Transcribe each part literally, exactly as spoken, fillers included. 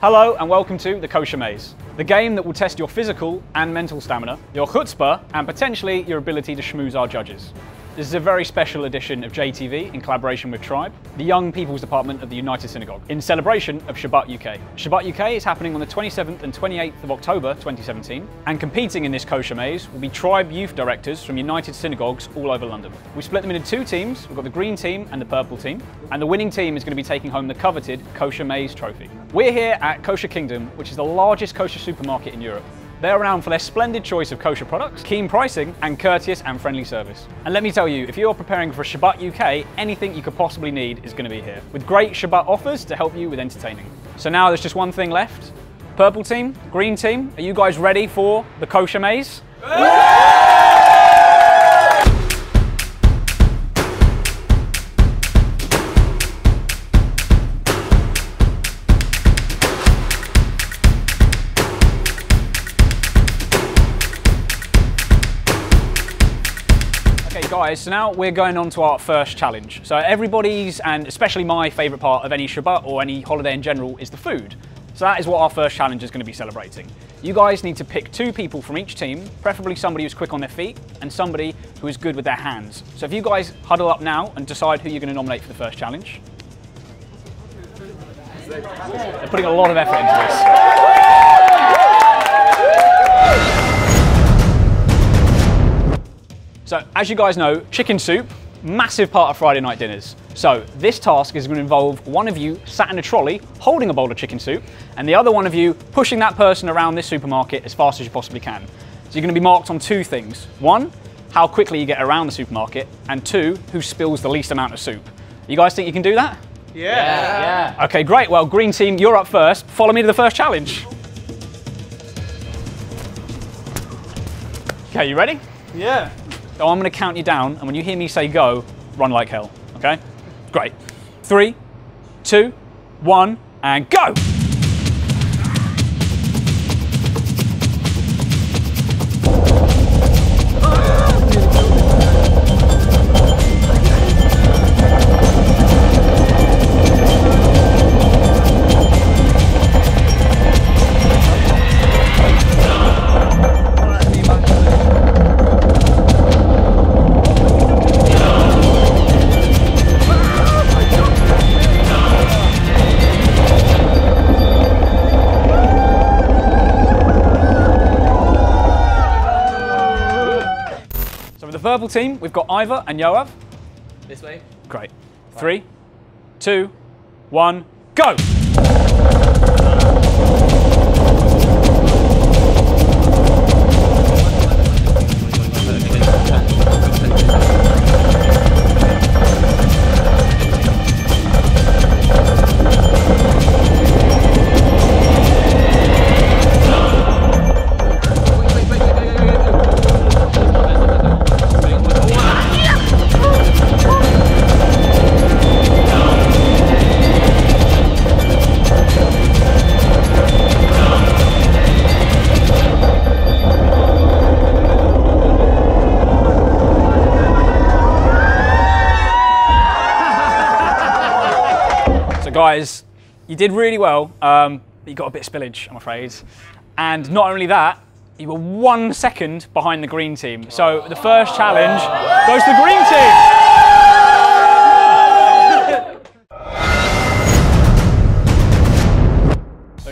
Hello and welcome to the Kosher Maze, the game that will test your physical and mental stamina, your chutzpah, and potentially your ability to schmooze our judges. This is a very special edition of J T V in collaboration with Tribe, the young people's department of the United Synagogue, in celebration of Shabbat U K. Shabbat U K is happening on the twenty-seventh and twenty-eighth of October twenty seventeen, and competing in this Kosher Maze will be Tribe youth directors from United Synagogues all over London. We split them into two teams. We've got the green team and the purple team, and the winning team is going to be taking home the coveted Kosher Maze trophy. We're here at Kosher Kingdom, which is the largest kosher supermarket in Europe. They're renowned for their splendid choice of kosher products, keen pricing, and courteous and friendly service. And let me tell you, if you're preparing for Shabbat U K, anything you could possibly need is going to be here, with great Shabbat offers to help you with entertaining. So now there's just one thing left. Purple team, green team, are you guys ready for the Kosher Maze? Guys, so now we're going on to our first challenge. So everybody's, and especially my favourite part of any Shabbat or any holiday in general, is the food. So that is what our first challenge is going to be celebrating. You guys need to pick two people from each team, preferably somebody who's quick on their feet and somebody who is good with their hands. So if you guys huddle up now and decide who you're going to nominate for the first challenge. They're putting a lot of effort into this. So, as you guys know, chicken soup, massive part of Friday night dinners. So, this task is going to involve one of you sat in a trolley holding a bowl of chicken soup, and the other one of you pushing that person around this supermarket as fast as you possibly can. So, you're going to be marked on two things. One, how quickly you get around the supermarket, and two, who spills the least amount of soup. You guys think you can do that? Yeah. Yeah. Yeah. Okay, great. Well, green team, you're up first. Follow me to the first challenge. Okay, you ready? Yeah. So I'm going to count you down, and when you hear me say go, run like hell, okay? Great. Three, two, one, and go! Purple team, we've got Ivor and Yoav. This way. Great. Right. Three, two, one, go! Guys, you did really well, um, but you got a bit of spillage, I'm afraid. And not only that, you were one second behind the green team. So the first challenge goes to the green team.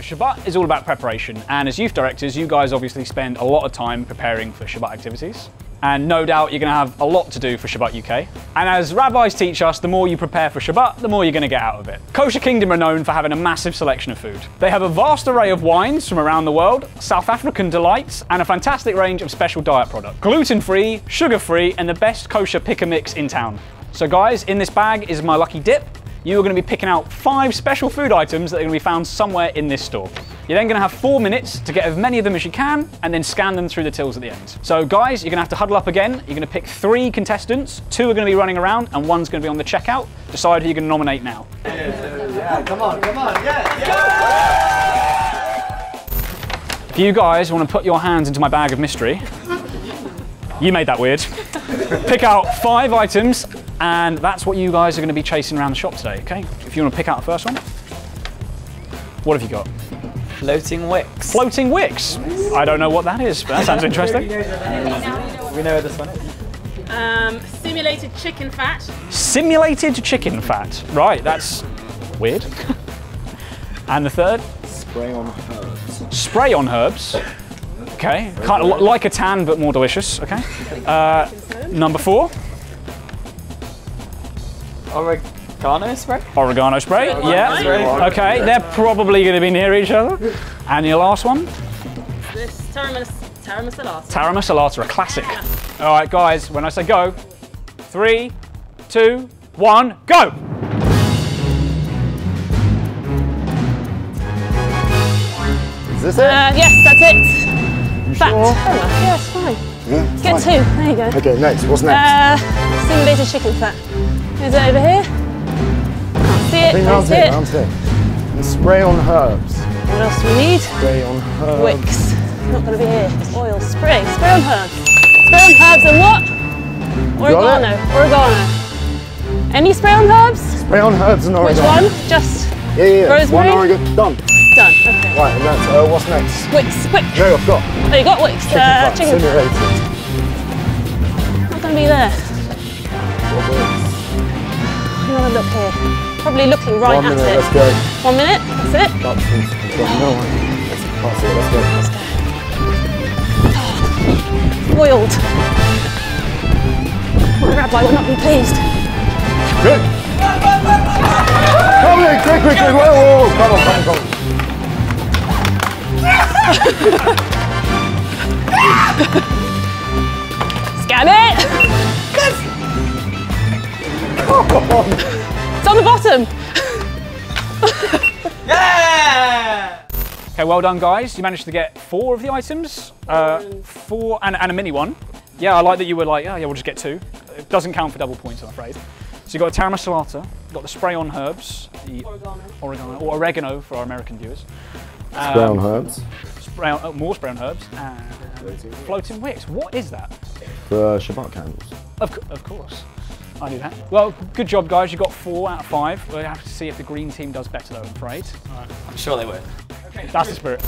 Shabbat is all about preparation, and as youth directors, you guys obviously spend a lot of time preparing for Shabbat activities, and no doubt you're going to have a lot to do for Shabbat U K. And as rabbis teach us, the more you prepare for Shabbat, the more you're going to get out of it. Kosher Kingdom are known for having a massive selection of food. They have a vast array of wines from around the world, South African delights, and a fantastic range of special diet products. Gluten-free, sugar-free, and the best kosher pick-a-mix in town. So guys, in this bag is my lucky dip. You are going to be picking out five special food items that are going to be found somewhere in this store. You're then going to have four minutes to get as many of them as you can and then scan them through the tills at the end. So guys, you're going to have to huddle up again. You're going to pick three contestants. Two are going to be running around and one's going to be on the checkout. Decide who you're going to nominate now. Yeah, come on, come on, yeah, yeah. If you guys want to put your hands into my bag of mystery, you made that weird. Pick out five items, and that's what you guys are going to be chasing around the shop today, okay? If you want to pick out the first one. What have you got? Floating wicks. Floating wicks? I don't know what that is, but that sounds interesting. We know where this one is. Um, simulated chicken fat. Simulated chicken fat. Right, that's weird. And the third? Spray on herbs. Spray on herbs. Okay, kind of like a tan, but more delicious. Okay. Uh, number four. Oregano spray? Oregano spray, oregano yeah. Spray. Okay, they're probably going to be near each other. And your last one? This Taramasalata. Taramasalata, a classic. Yeah. All right, guys, when I say go, three, two, one, go! Is this it? Uh, yes, that's it. You Fat. Sure? Oh, yes, fine. Yeah, Get fine. two, there you go. Okay, next, what's next? Uh, simulated chicken fat. Is it over here? Can't see it, I think can't see it. Can't see it. And spray on herbs. What else do we need? Spray on herbs. Wicks. It's not going to be here. Oil, spray, spray on herbs. Spray on herbs and what? Oregano, oregano. Any spray on herbs? Spray on herbs and oregano. Which one? Just yeah, yeah. Rosemary? One oregano, done. Done, okay. Right, and that's, uh, what's next? Wicks, quick. No, I've got. Oh, you got wicks. Chicken uh, fat, chicken simulated. Fat. Not going to be there. I'm going to look here. Probably looking right one at minute, it. Let's go. One minute, that's it. That's it. No one. That's it, let's go. Let's go. Oh, boiled. My rabbi will not be pleased. Good. Come here, quick, quick, quick. Whoa, whoa, whoa. Come on, come on, come on. Scan it! Yes. On. It's on the bottom! Yeah! Okay, well done guys. You managed to get four of the items. Uh, four and, and a mini one. Yeah, I like that you were like, oh yeah, we'll just get two. It doesn't count for double points, I'm afraid. So you got a taramasalata, got the spray on herbs, the oregano. oregano or oregano for our American viewers. Um, spray on herbs. Spray on, oh, more spray on herbs and floating, floating wicks. What is that? For Shabbat candles. Of, of course. I knew that. Well, good job, guys. You got four out of five. We'll have to see if the green team does better, though, I'm afraid. All right. I'm sure they will. Okay. That's the spirit.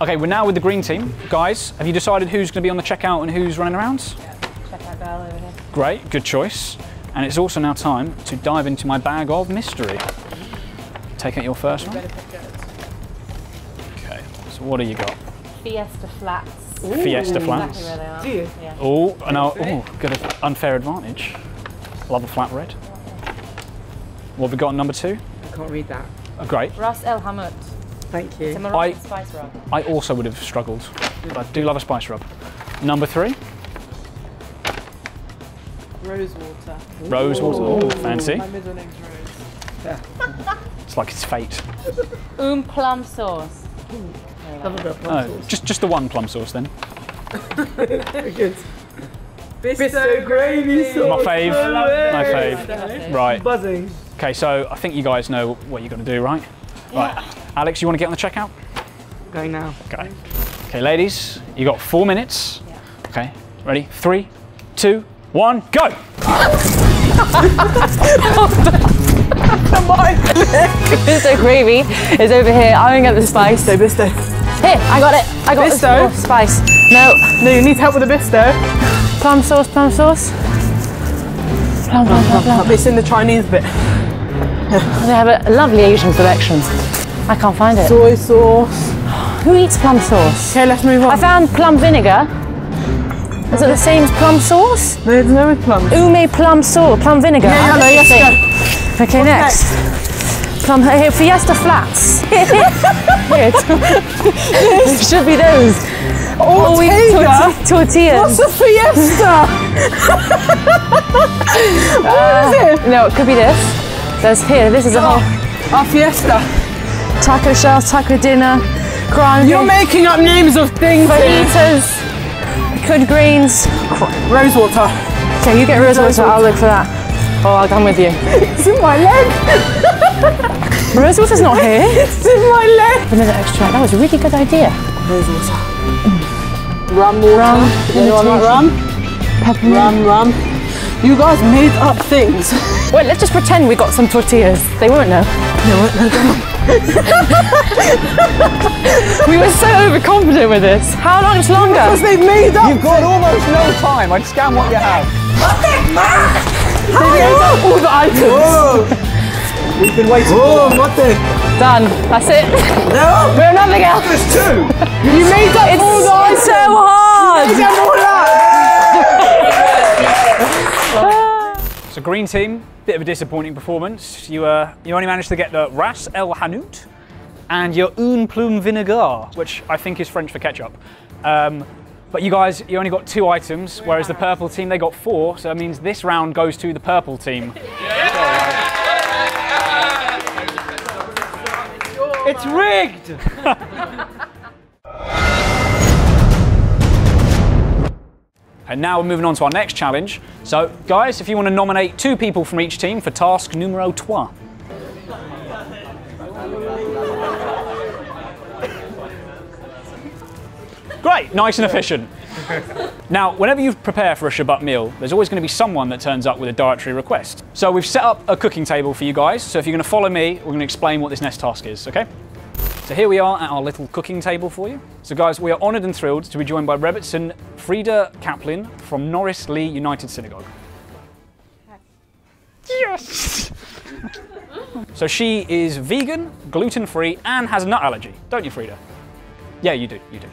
Okay, we're now with the green team. Guys, have you decided who's going to be on the checkout and who's running around? Yeah, checkout girl over here. Great, good choice. And it's also now time to dive into my bag of mystery. Take out your first one. So what do you got? Fiesta flats. Ooh, Fiesta flats. Exactly where they are. Do you? Yeah. Oh, no, oh, got an unfair advantage. Love a flat red. What have we got on number two? I can't read that. Oh, great. Ras el Hanout. Thank you. It's a Moroccan spice rub. I also would have struggled, but I do love a spice rub. Number three? Rose water. Ooh. Rose water. Ooh, fancy. My middle name's Rose. Yeah. It's like it's fate. Um plum sauce. Ooh. Oh, just, just the one plum sauce then. Good. Bisto, Bisto gravy sauce. My fave. No my fave. Right. Buzzing. Okay, so I think you guys know what you're going to do, right? Yeah. Right. Alex, you want to get on the checkout? Going now. Okay. Okay, ladies, you got four minutes. Yeah. Okay, ready? Three, two, one, go! Bisto gravy is over here. I'm gonna get the spice. Bisto, bisto. Here, I got it. I got bisto. This spice. No, no, you need help with the bisto. Plum sauce, plum sauce. Plum, plum, plum, plum, plum. It's in the Chinese bit. They have a lovely Asian selection. I can't find it. Soy sauce. Who eats plum sauce? Okay, let's move on. I found plum vinegar. Is it the same as plum sauce? No, there's no plum. Ume plum sauce, plum vinegar. Yeah, hello, yes, go. Okay, next. next? Plum, here, Fiesta Flats. It should be those. Oh, we torti tortillas. What's a Fiesta? What uh, is it? No, it could be this. There's here, this is a oh, whole. Our Fiesta. Taco shells, taco dinner, grande. You're making up names of things. Fajitas. Could greens. Rose water. Okay, you get rose, rose water, water, I'll look for that. Oh, I'll come with you. It's in my leg. Rose water's not here. It's in my leg. Vanilla extract, that was a really good idea. Rose water. Mm. Rum water. Rum. You know like rum? Peppermint. Rum, rum. You guys made up things. Wait, let's just pretend we got some tortillas. They won't know. They won't know. We were so overconfident with this. How long is longer? Because they've made up. You've got almost no time. I'd scan what you have. What the fuck? They made up all the items. Whoa. We've been waiting. Whoa, for what the? Done. That's it. No. We're nothing else. There's two. You made up it's, all the items. It's so hard. You made up all that. So green team. Bit of a disappointing performance. You uh, you only managed to get the Ras el Hanout and your Un Plume Vinegar, which I think is French for ketchup. Um, but you guys, you only got two items, whereas the purple team, they got four, so that means this round goes to the purple team. It's rigged! And now we're moving on to our next challenge. So guys, if you want to nominate two people from each team for task numero trois. Great, nice and efficient. Now, whenever you prepare for a Shabbat meal, there's always going to be someone that turns up with a dietary request. So we've set up a cooking table for you guys. So if you're going to follow me, we're going to explain what this next task is, okay? So here we are at our little cooking table for you. So guys, we are honoured and thrilled to be joined by Rebbitzen Frieda Kaplan from Norris Lee United Synagogue. Yes! So she is vegan, gluten-free and has a nut allergy, don't you, Frieda? Yeah, you do, you do.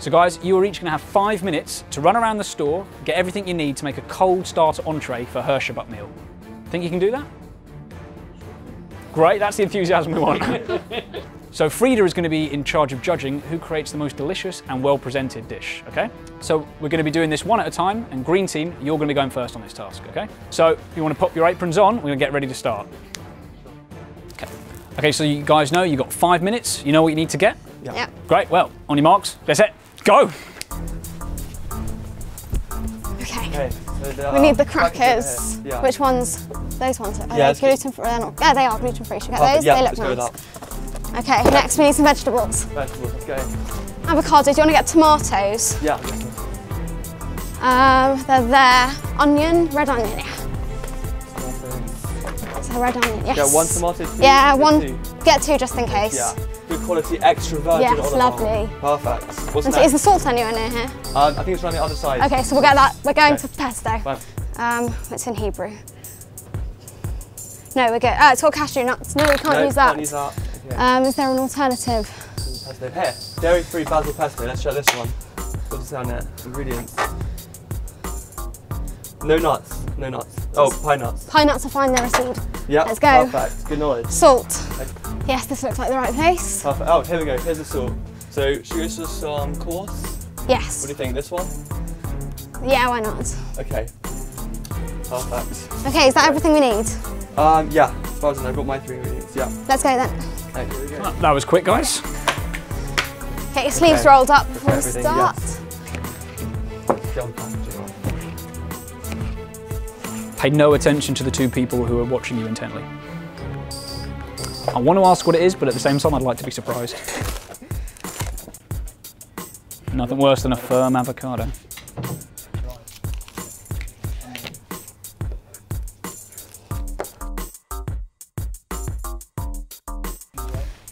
So guys, you are each going to have five minutes to run around the store, get everything you need to make a cold starter entree for her Shabbat meal. Think you can do that? Great, that's the enthusiasm we want. So Frieda is going to be in charge of judging who creates the most delicious and well-presented dish, okay? So we're going to be doing this one at a time, and green team, you're going to be going first on this task, okay? So if you want to pop your aprons on, we're going to get ready to start. Okay, okay, so you guys know you've got five minutes. You know what you need to get? Yeah. Yep. Great, well, on your marks, get set, go! Okay, we need the crackers. Yeah. Which ones? Those ones. Are yeah, they gluten-free? Yeah, they are gluten-free. Should we get Perfect. those? Yeah, they look nice. Go with that. Okay, next we need some vegetables. Vegetables, let's go. Avocados, do you want to get tomatoes? Yeah. Um, they're there. Onion, red onion, yeah. Tomatoes. So red onion, yes. Yeah, one tomato, two, Yeah, one, two. get two just in case. Yeah. Good quality, extra virgin yes, olive oil. Yes, lovely. Perfect. What's and so next? Is the salt anywhere near here? Um, I think it's around the other side. Okay, so we'll get that. We're going okay. to pesto. Fine. Um, it's in Hebrew. No, we're good. Uh, it's called cashew nuts. No, we can't no, use that. Can't use that. Okay. Um, is there an alternative? Pesto. Here, dairy-free basil pesto. Let's try this one. What's down there? Ingredients. No nuts. No nuts. Oh, pine nuts. Pine nuts are fine. They're a seed. Yeah. Let's go. Perfect. Good knowledge. Salt. Okay. Yes, this looks like the right place. Perfect. Oh, here we go. Here's the salt. So, should we use some coarse? Yes. What do you think? This one? Yeah, why not? Okay. Perfect. Okay, is that okay. everything we need? Um, yeah. As far as I know, I've got my three ingredients. Yeah. Let's go then. Okay, here we go. Oh, that was quick, guys. Get your sleeves okay. rolled up before we start. Yes. Pay no attention to the two people who are watching you intently. I want to ask what it is, but at the same time, I'd like to be surprised. Nothing worse than a firm avocado.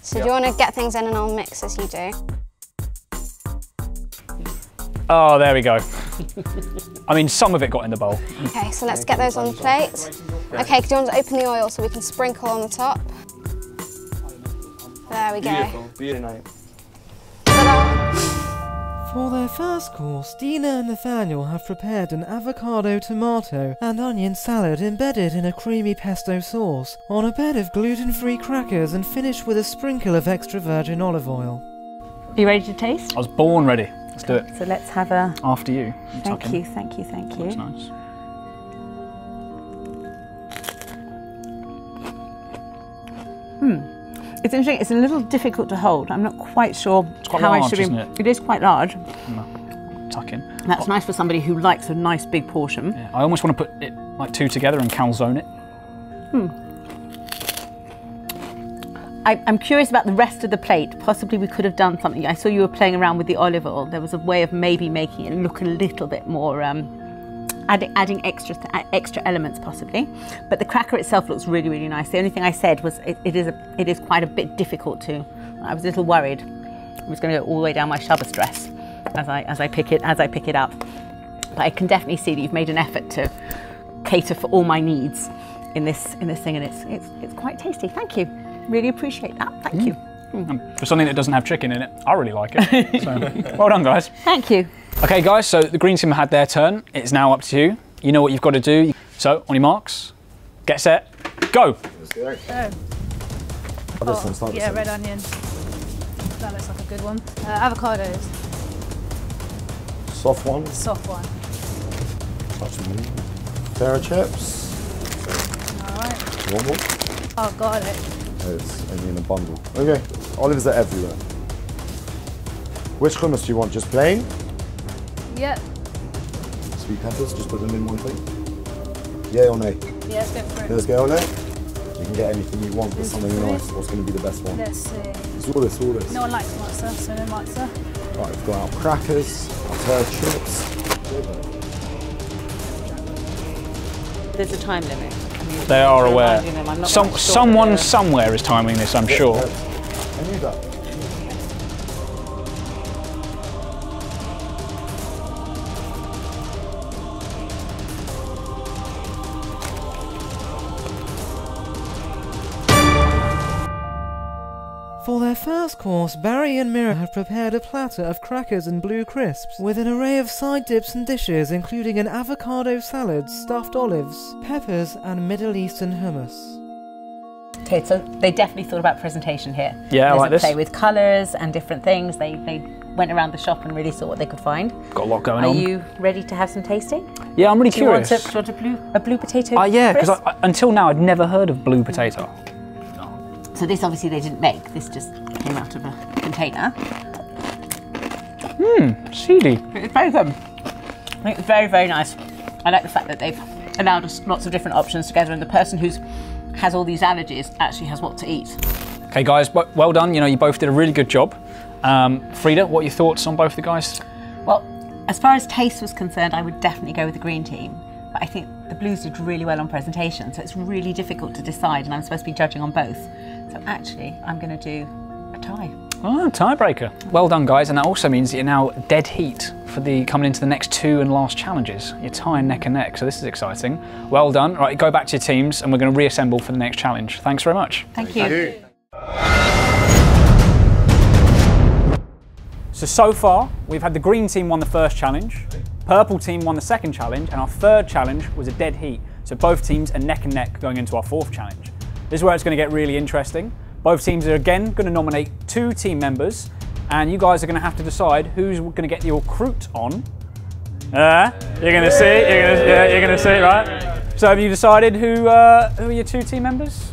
So yep. do you want to get things in and I'll mix as you do? Oh, there we go. I mean, some of it got in the bowl. Okay, so let's get those on the plate. Okay, do you want to open the oil so we can sprinkle on the top? There we Beautiful. go. Beautiful. For their first course, Dina and Nathaniel have prepared an avocado, tomato and onion salad embedded in a creamy pesto sauce, on a bed of gluten-free crackers and finished with a sprinkle of extra virgin olive oil. Are you ready to taste? I was born ready. Let's do it. So let's have a... After you. you thank you, thank you, thank you. That's nice. Hmm. It's interesting, it's a little difficult to hold. I'm not quite sure it's quite how large, I should be. Isn't it? It is quite large. Mm, tuck in. That's oh. nice for somebody who likes a nice big portion. Yeah, I almost want to put it like two together and calzone it. Hmm. I, I'm curious about the rest of the plate. Possibly we could have done something. I saw you were playing around with the olive oil. There was a way of maybe making it look a little bit more um, adding, adding extra th extra elements possibly. But the cracker itself looks really, really nice. The only thing I said was it, it is a, it is quite a bit difficult to. I was a little worried. I was going to go all the way down my Shabbos dress as I as I pick it as I pick it up. But I can definitely see that you've made an effort to cater for all my needs in this in this thing, and it's it's it's quite tasty. Thank you. Really appreciate that. Thank mm. you. Mm. For something that doesn't have chicken in it, I really like it. So, well done, guys. Thank you. Okay, guys, so the green team had their turn. It's now up to you. You know what you've got to do. So, on your marks, get set, go. Let's go. go. Oh, this one's like yeah, red onion. That looks like a good one. Uh, avocados. Soft one. Soft one. Terra chips. All right. One more. Oh, got it. It's only in a bundle. Okay, olives are everywhere. Which hummus do you want? Just plain? Yep. Sweet peppers, just put them in one plate. Yeah or no? Yeah, let's go for it. Let's go or no? You can get anything you want, but something nice. What's going to be the best one? Let's see. It's all this, all this. No one likes matzah, so no matzah. Right, we've got our crackers, our turd chips. There's a time limit. They are aware. Some, sure someone they're... somewhere is timing this, I'm sure. I knew that. For their first course, Barry and Mira have prepared a platter of crackers and blue crisps with an array of side dips and dishes, including an avocado salad, stuffed olives, peppers, and Middle Eastern hummus. Okay, so they definitely thought about presentation here. Yeah, I like this. There's a play with colours and different things. They they went around the shop and really saw what they could find. Got a lot going on. Are you ready to have some tasting? Yeah, I'm really do curious. You want to, do you want a blue, a blue potato? Oh, uh, yeah, because until now I'd never heard of blue potato. So this obviously they didn't make, this just came out of a container. Mmm, seedy. It's very good. It's very, very nice. I like the fact that they've allowed us lots of different options together, and the person who has all these allergies actually has what to eat. Okay guys, well done. You know, you both did a really good job. Um, Frieda, what are your thoughts on both the guys? Well, as far as taste was concerned, I would definitely go with the green team. But I think the blues did really well on presentation, so it's really difficult to decide, and I'm supposed to be judging on both. So actually, I'm going to do a tie. Oh, tiebreaker. Well done, guys, and that also means that you're now dead heat for the coming into the next two and last challenges. You're tying neck and neck, so this is exciting. Well done. Right, go back to your teams, and we're going to reassemble for the next challenge. Thanks very much. Thank you. Thank you. So, so far, we've had the green team won the first challenge, purple team won the second challenge, and our third challenge was a dead heat. So both teams are neck and neck going into our fourth challenge. This is where it's going to get really interesting. Both teams are again going to nominate two team members, and you guys are going to have to decide who's going to get your croute on. Uh, you're going to see, you're going to, yeah, you're going to see, right? So have you decided who, uh, who are your two team members?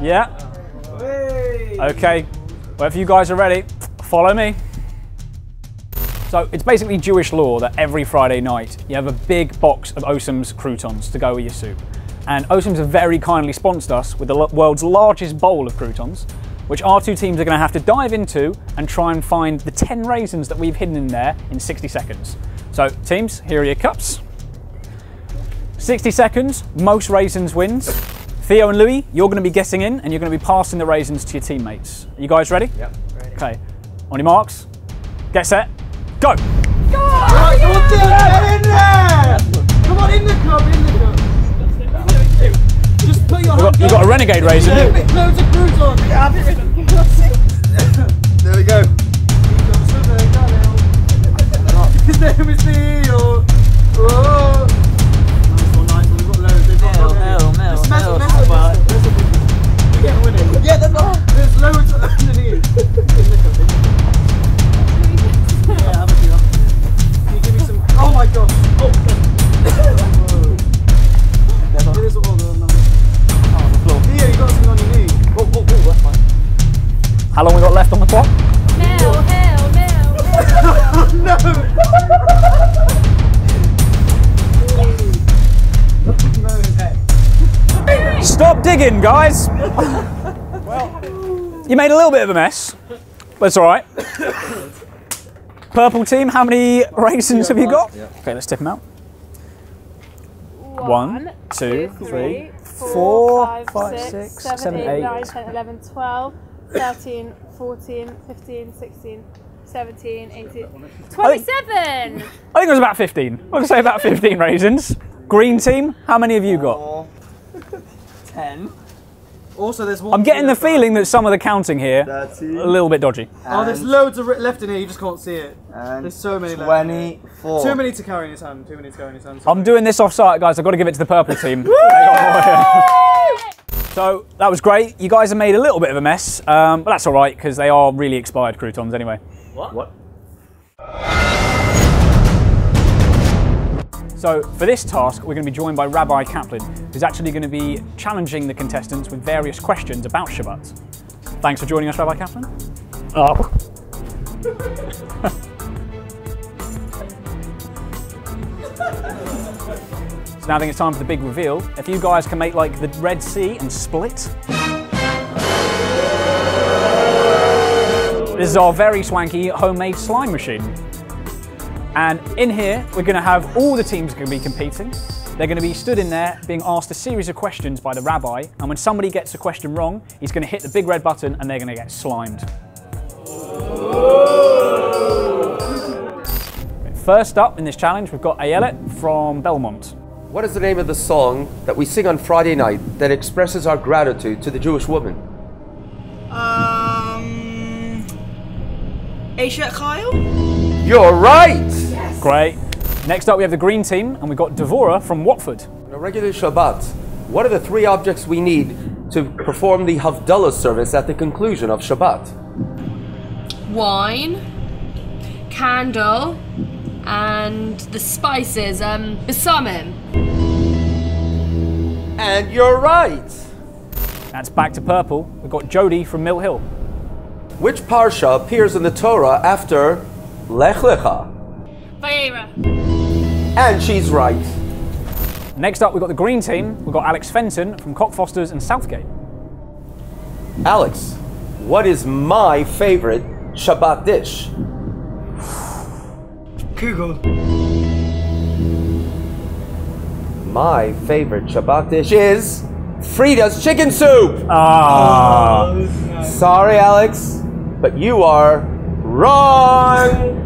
Yeah? Okay, well if you guys are ready, follow me. So it's basically Jewish law that every Friday night you have a big box of Osem's croutons to go with your soup. And Osem's have very kindly sponsored us with the world's largest bowl of croutons, which our two teams are going to have to dive into and try and find the ten raisins that we've hidden in there in sixty seconds. So teams, here are your cups. sixty seconds, most raisins wins. Theo and Louis, you're going to be getting in and you're going to be passing the raisins to your teammates. Are you guys ready? Yep, ready. Okay, on your marks, get set, go! Go! Right, yeah. Yeah. Get in there! Come on, in the cup, in the cup. Just put your hand. You got a renegade raisin. Yeah. Loads of croutons. There we go. His name is Neil. Oh. Nice one, nice one. We've got loads. They've got loads. Mel, Mel, Mel, Mel. We're getting winning. Yeah, they're not. There's loads underneath. Yeah, have a few. Can you give me some? Oh my gosh. Oh. It is all on the floor. Theo, you got something on your knee. Oh, oh, oh, that's fine. How long we got left on the clock? Mel, Mel, Mel. Oh, no! No. Stop digging, guys. Well, you made a little bit of a mess, but it's all right. Purple team, how many raisins have you got? Yeah. Okay, let's tip them out. One, two, three, four, five, six, seven, eight, nine, ten, eleven, twelve, thirteen, fourteen, fifteen, sixteen, seventeen, eighteen, twenty-seven. I think it was about fifteen. I'm gonna say about fifteen raisins. Green team, how many have you got? ten. Also, there's one. I'm getting the feeling that some of the counting here thirty, a little bit dodgy. Oh, there's loads of left in here. You just can't see it. And there's so many. twenty-four. Left. Too many to carry in his hand. Too many to carry in his hand. Sorry. I'm doing this off-site, guys. I've got to give it to the purple team. So that was great. You guys have made a little bit of a mess, um, but that's all right because they are really expired croutons anyway. What? What? So for this task, we're going to be joined by Rabbi Kaplan, who's actually going to be challenging the contestants with various questions about Shabbat. Thanks for joining us, Rabbi Kaplan. Oh. So now I think it's time for the big reveal. If you guys can make like the Red Sea and split. This is our very swanky homemade slime machine. And in here, we're going to have all the teams going to be competing. They're going to be stood in there being asked a series of questions by the rabbi. And when somebody gets a question wrong, he's going to hit the big red button and they're going to get slimed. First up in this challenge, we've got Ayelet from Belmont. What is the name of the song that we sing on Friday night that expresses our gratitude to the Jewish woman? Um, Eishet Chayel? You're right! Yes. Great. Next up we have the green team and we've got Devorah from Watford. On a regular Shabbat, what are the three objects we need to perform the Havdalah service at the conclusion of Shabbat? Wine, candle, and the spices, um, besamim. And you're right! That's back to purple. We've got Jody from Mill Hill. Which parsha appears in the Torah after Lech Lecha? Vayera. And she's right. Next up, we've got the green team. We've got Alex Fenton from Cockfosters and Southgate. Alex, what is my favorite Shabbat dish? Kugel. My favorite Shabbat dish is Frieda's chicken soup. Ah. Oh, nice. Sorry, Alex, but you are wrong!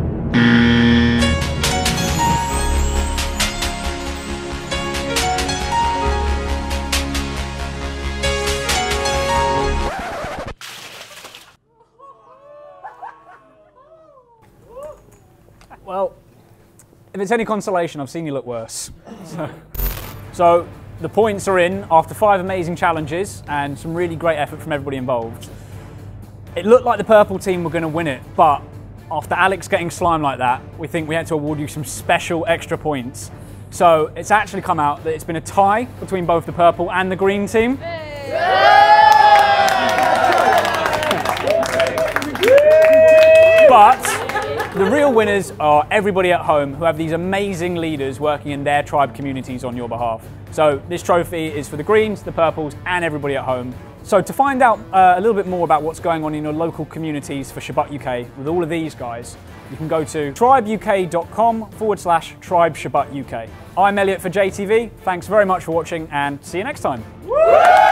Well, if it's any consolation, I've seen you look worse. So, so the points are in after five amazing challenges and some really great effort from everybody involved. It looked like the purple team were going to win it, but after Alex getting slimed like that, we think we had to award you some special extra points. So it's actually come out that it's been a tie between both the purple and the green team. Hey. Yeah. But the real winners are everybody at home who have these amazing leaders working in their tribe communities on your behalf. So this trophy is for the greens, the purples, and everybody at home. So to find out uh, a little bit more about what's going on in your local communities for Shabbat U K with all of these guys, you can go to tribeuk.com forward slash tribe Shabbat U K. I'm Elliot for J T V. Thanks very much for watching and see you next time. Woo!